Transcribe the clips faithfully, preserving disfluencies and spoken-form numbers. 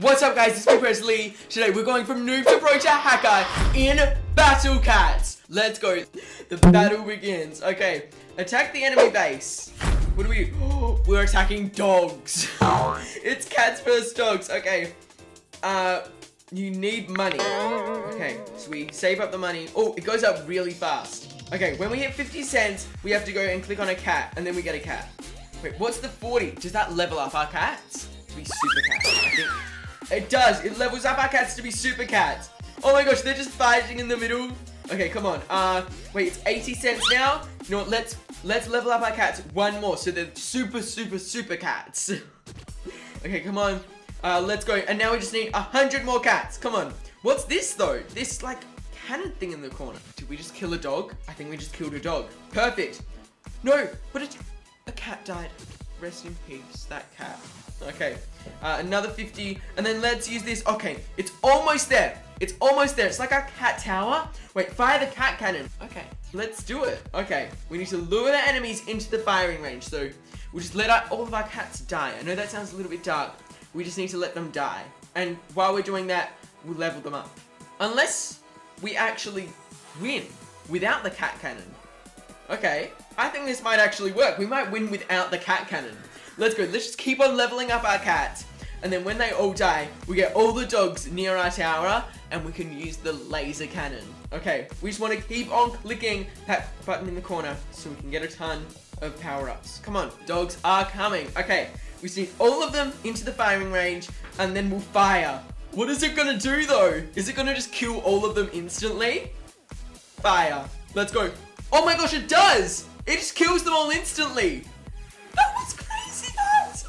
What's up guys, it's me Presley. Today we're going from noob to pro to hacker in Battle Cats. Let's go. The battle begins. Okay, attack the enemy base. What do we oh, we're attacking dogs. It's cats versus dogs. Okay. Uh you need money. Okay, so we save up the money. Oh, it goes up really fast. Okay, when we hit fifty cents, we have to go and click on a cat and then we get a cat. Wait, what's the forty? Does that level up our cats? To be super cats, I think. It does. It levels up our cats to be super cats. Oh my gosh, they're just fighting in the middle. Okay, come on. Uh, wait, it's eighty cents now. You know what? Let's let's level up our cats one more, so they're super, super, super cats. Okay, come on. Uh, let's go. And now we just need a hundred more cats. Come on. What's this though? This like cannon thing in the corner. Did we just kill a dog? I think we just killed a dog. Perfect. No, but it, a cat died. Rest in peace, that cat. Okay, uh, another fifty, and then let's use this. Okay, it's almost there. It's almost there. It's like our cat tower. Wait, fire the cat cannon. Okay, let's do it. Okay, we need to lure the enemies into the firing range. So we'll just let our, all of our cats die. I know that sounds a little bit dark. We just need to let them die. And while we're doing that, we'll level them up. Unless we actually win without the cat cannon. Okay, I think this might actually work. We might win without the cat cannon. Let's go. Let's just keep on leveling up our cats. And then when they all die, we get all the dogs near our tower and we can use the laser cannon. Okay, we just want to keep on clicking that button in the corner so we can get a ton of power-ups. Come on, dogs are coming. Okay, we send all of them into the firing range and then we'll fire. What is it going to do though? Is it going to just kill all of them instantly? Fire. Let's go. Oh my gosh, it does! It just kills them all instantly. That was crazy.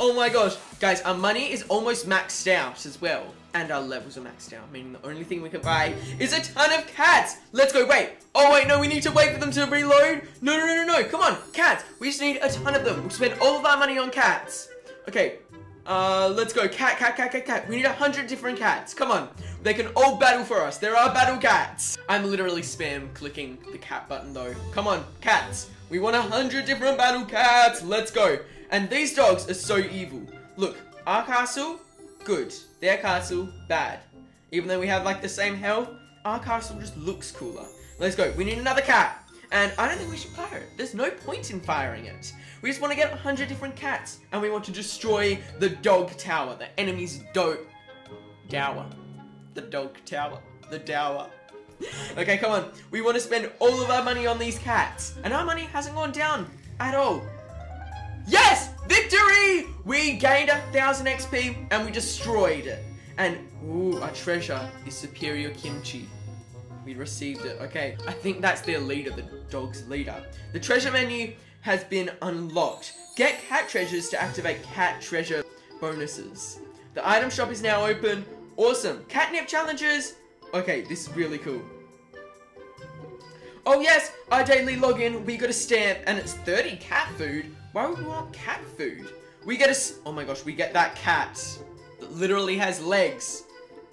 Oh my gosh, guys, our money is almost maxed out as well. And our levels are maxed out, meaning the only thing we can buy is a ton of cats. Let's go, wait. Oh wait, no, we need to wait for them to reload. No, no, no, no, no, come on, cats. We just need a ton of them. We'll spend all of our money on cats. Okay, uh, let's go, cat, cat, cat, cat, cat. We need a hundred different cats, come on. They can all battle for us. There are battle cats. I'm literally spam clicking the cat button though. Come on, cats. We want a hundred different battle cats, let's go. And these dogs are so evil. Look, our castle, good. Their castle, bad. Even though we have like the same health, our castle just looks cooler. Let's go, we need another cat. And I don't think we should fire it. There's no point in firing it. We just want to get a hundred different cats. And we want to destroy the dog tower, the enemy's dog tower. The dog tower, the tower. Okay, come on. We want to spend all of our money on these cats. And our money hasn't gone down at all. Yes! Victory! We gained a thousand X P and we destroyed it. And, ooh, our treasure is superior kimchi. We received it. Okay, I think that's their leader, the dog's leader. The treasure menu has been unlocked. Get cat treasures to activate cat treasure bonuses. The item shop is now open. Awesome. Catnip challenges. Okay, this is really cool. Oh yes, our daily login, we got a stamp and it's thirty cat food. Why would we want cat food? We get a... Oh my gosh, we get that cat that literally has legs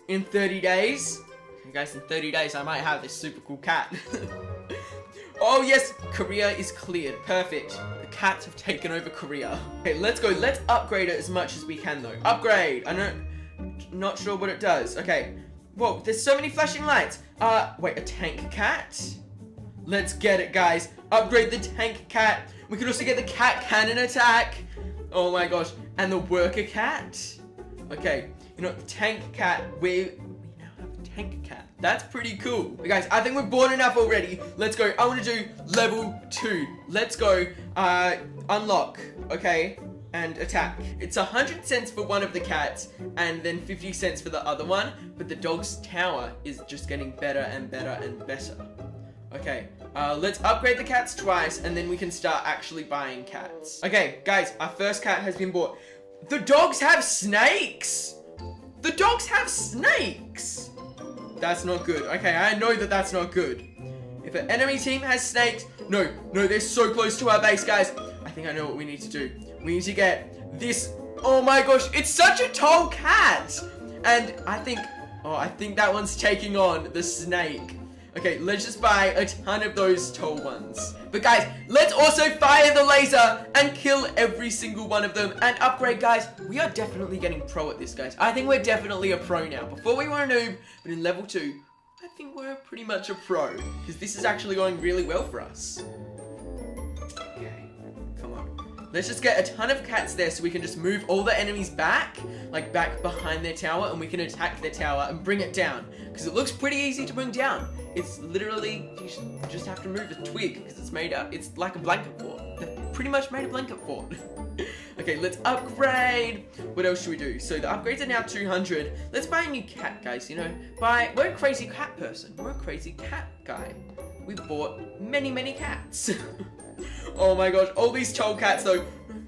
in thirty days. Okay, guys, in thirty days, I might have this super cool cat. Oh, yes. Korea is cleared. Perfect. The cats have taken over Korea. Okay, let's go. Let's upgrade it as much as we can, though. Upgrade. I don't... Not sure what it does. Okay. Whoa, there's so many flashing lights. Uh, wait, a tank cat? Let's get it, guys. Upgrade the tank cat. We can also get the cat cannon attack. Oh my gosh. And the worker cat. Okay. You know, the tank cat. We, we now have a tank cat. That's pretty cool. But guys, I think we're bored enough already. Let's go. I want to do level two. Let's go. Uh, unlock. Okay. And attack. It's a hundred cents for one of the cats and then fifty cents for the other one. But the dog's tower is just getting better and better and better. Okay, uh, let's upgrade the cats twice and then we can start actually buying cats. Okay, guys, our first cat has been bought. The dogs have snakes! The dogs have snakes! That's not good. Okay, I know that that's not good. If an enemy team has snakes... No, no, they're so close to our base, guys. I think I know what we need to do. We need to get this... Oh my gosh, it's such a tall cat! And I think... Oh, I think that one's taking on the snake. Okay, let's just buy a ton of those tall ones. But guys, let's also fire the laser and kill every single one of them and upgrade, guys. We are definitely getting pro at this, guys. I think we're definitely a pro now. Before we were a noob, but in level two, I think we're pretty much a pro because this is actually going really well for us. Okay, come on. Let's just get a ton of cats there so we can just move all the enemies back, like back behind their tower, and we can attack their tower and bring it down because it looks pretty easy to bring down. It's literally, you just have to move a twig because it's made up. It's like a blanket fort. They're pretty much made a blanket fort. Okay, let's upgrade. What else should we do? So the upgrades are now two hundred. Let's buy a new cat, guys, you know. Buy, we're a crazy cat person. We're a crazy cat guy. We bought many, many cats. Oh my gosh, all these troll cats though.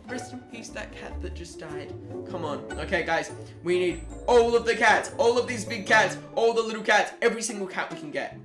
Rest in peace, that cat that just died. Come on. Okay, guys. We need all of the cats. All of these big cats. All the little cats. Every single cat we can get.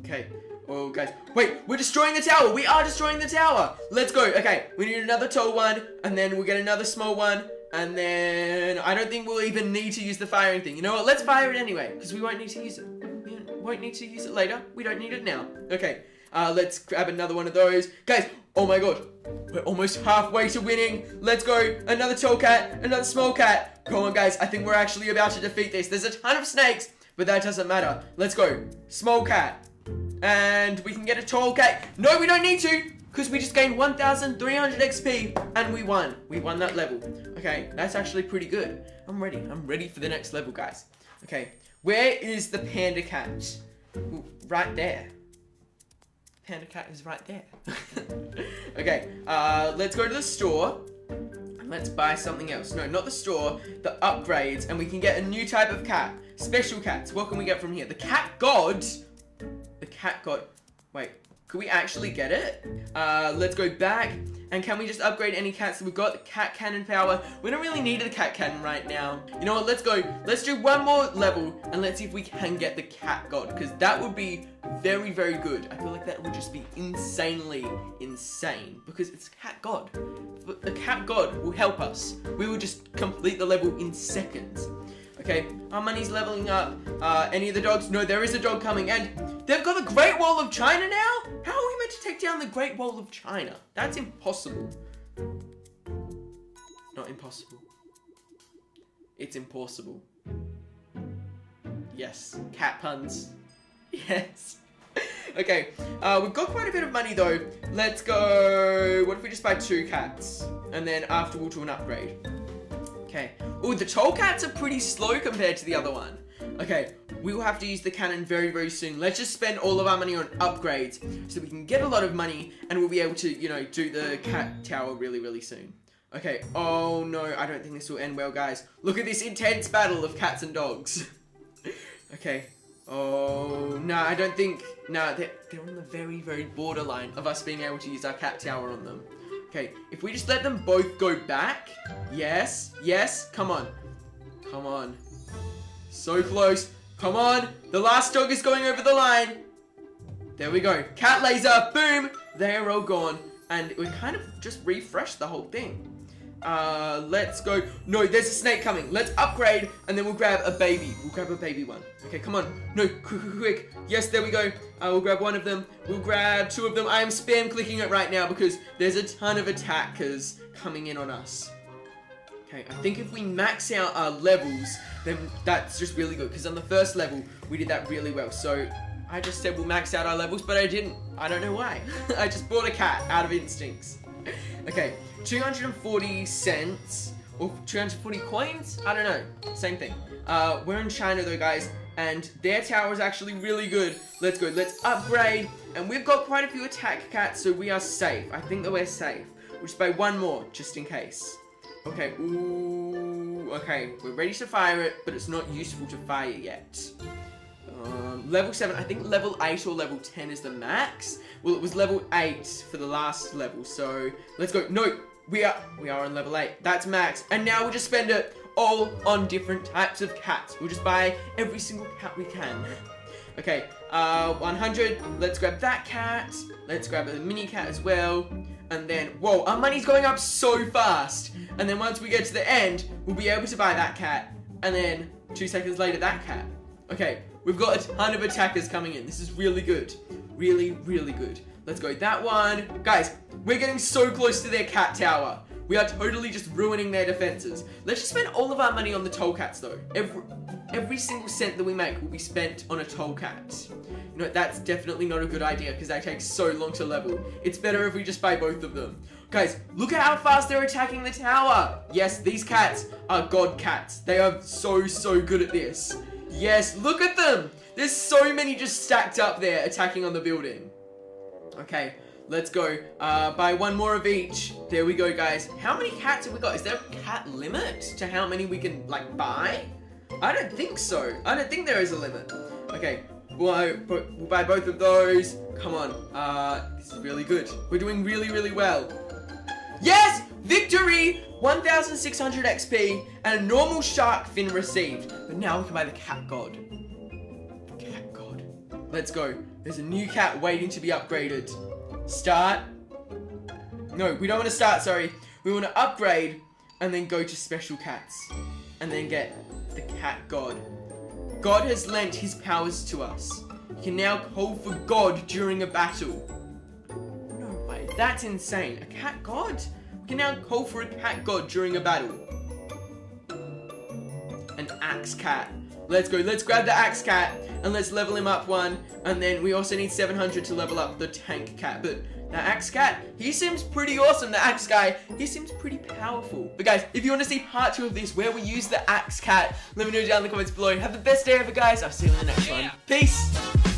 Okay, oh guys, wait, we're destroying the tower, we are destroying the tower, let's go. Okay, we need another tall one, and then we'll get another small one, and then I don't think we'll even need to use the firing thing. You know what, let's fire it anyway, because we won't need to use it, we won't need to use it later, we don't need it now. Okay, uh, let's grab another one of those, guys. Oh my god, we're almost halfway to winning, let's go, another tall cat, another small cat, come on guys, I think we're actually about to defeat this. There's a ton of snakes, but that doesn't matter, let's go, small cat. And we can get a tall cat. No, we don't need to, because we just gained one thousand three hundred X P, and we won. We won that level. Okay, that's actually pretty good. I'm ready. I'm ready for the next level, guys. Okay, where is the panda cat? Well, right there. Panda cat is right there. Okay, uh, let's go to the store. Let's buy something else. No, not the store, the upgrades, and we can get a new type of cat. Special cats. What can we get from here? The cat god. The cat god. Wait, could we actually get it? Uh, let's go back. And can we just upgrade any cats that we've got? The cat cannon power. We don't really need the cat cannon right now. You know what? Let's go. Let's do one more level and let's see if we can get the cat god, because that would be very, very good. I feel like that would just be insanely insane because it's cat god. But the cat god will help us. We will just complete the level in seconds. Okay, our money's leveling up. Uh, any of the dogs? No, there is a dog coming. And they've got the Great Wall of China now? How are we meant to take down the Great Wall of China? That's impossible. Not impossible. It's impossible. Yes, cat puns. Yes. Okay, uh, we've got quite a bit of money though. Let's go, what if we just buy two cats? And then after we'll do an upgrade. Okay. Oh, the tall cats are pretty slow compared to the other one. Okay, we will have to use the cannon very, very soon. Let's just spend all of our money on upgrades so we can get a lot of money and we'll be able to, you know, do the cat tower really, really soon. Okay, oh no, I don't think this will end well, guys. Look at this intense battle of cats and dogs. Okay, oh, no, nah, I don't think, no, nah, they're, they're on the very, very borderline of us being able to use our cat tower on them. Okay, if we just let them both go back. Yes, yes, come on. Come on. So close. Come on. The last dog is going over the line. There we go. Cat laser, boom. They're all gone. And we kind of just refreshed the whole thing. Uh, let's go. No, there's a snake coming. Let's upgrade and then we'll grab a baby. We'll grab a baby one. Okay, come on. No, quick, quick, quick. Yes, there we go. Uh, we'll grab one of them. We'll grab two of them. I am spam clicking it right now because there's a ton of attackers coming in on us. Okay, I think if we max out our levels, then that's just really good. Because on the first level, we did that really well. So, I just said we'll max out our levels, but I didn't. I don't know why. I just bought a cat out of instincts. Okay, two hundred forty cents. Or two hundred forty coins? I don't know. Same thing. Uh, we're in China though, guys. And their tower is actually really good. Let's go. Let's upgrade. And we've got quite a few attack cats, so we are safe. I think that we're safe. We'll just buy one more, just in case. Okay. Ooh. Okay. We're ready to fire it, but it's not useful to fire yet. Um, level seven. I think level eight or level ten is the max. Well, it was level eight for the last level, so let's go. No. We are we are on level eight. That's max. And now we'll just spend it all on different types of cats. We'll just buy every single cat we can. Okay, uh, one hundred. Let's grab that cat. Let's grab a mini cat as well. And then, whoa, our money's going up so fast. And then once we get to the end, we'll be able to buy that cat. And then two seconds later, that cat. Okay, We've got a ton of attackers coming in. This is really good. Really, really good. Let's go that one. Guys, we're getting so close to their cat tower. We are totally just ruining their defenses. Let's just spend all of our money on the toll cats, though. Every, every single cent that we make will be spent on a toll cat. You know, that's definitely not a good idea because they take so long to level. It's better if we just buy both of them. Guys, look at how fast they're attacking the tower. Yes, these cats are god cats. They are so, so good at this. Yes, look at them. There's so many just stacked up there attacking on the building. Okay, let's go. Uh, buy one more of each. There we go, guys. How many cats have we got? Is there a cat limit to how many we can, like, buy? I don't think so. I don't think there is a limit. Okay, we'll, we'll buy both of those. Come on. Uh, this is really good. We're doing really, really well. Yes! Victory! one thousand six hundred X P and a normal shark fin received. But now we can buy the cat god. Cat god. Let's go. There's a new cat waiting to be upgraded. Start. No, we don't want to start, sorry. We want to upgrade and then go to special cats. And then get the cat god. God has lent his powers to us. You can now call for God during a battle. No way. That's insane. A cat god? We can now call for a cat god during a battle. An axe cat. Let's go. Let's grab the axe cat and let's level him up one. And then we also need seven hundred to level up the tank cat. But the axe cat, he seems pretty awesome. The axe guy, he seems pretty powerful. But guys, if you want to see part two of this where we use the axe cat, let me know down in the comments below. Have the best day ever, guys. I'll see you in the next one. Peace.